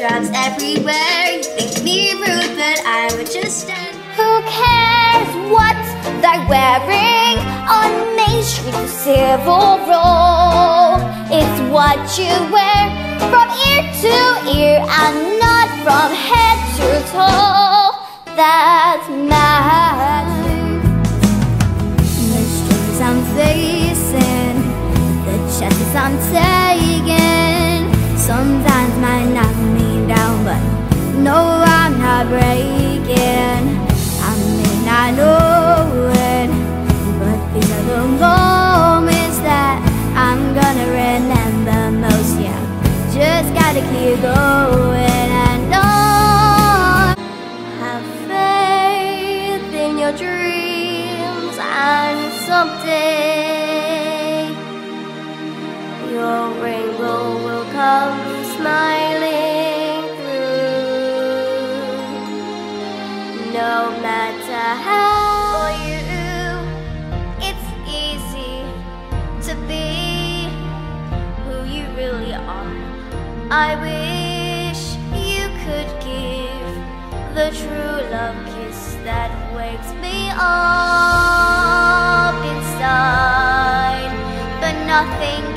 raindrops everywhere. You think me rude, but I would just stand. Who cares what they're wearing on Main Street to Civil Row? It's what you wear from ear to ear and not from head to toe that matters. The stories I'm facing, the chances I'm taking, sometimes might knock me down, but no, I'm not breaking. I may not know it, but these are the moments that I'm gonna remember most. Yeah, just gotta keep going and on. Have faith in your dreams, and someday your rainbow will come smiling. No matter how you, it's easy to be who you really are. I wish you could give the true love kiss that wakes me up inside, but nothing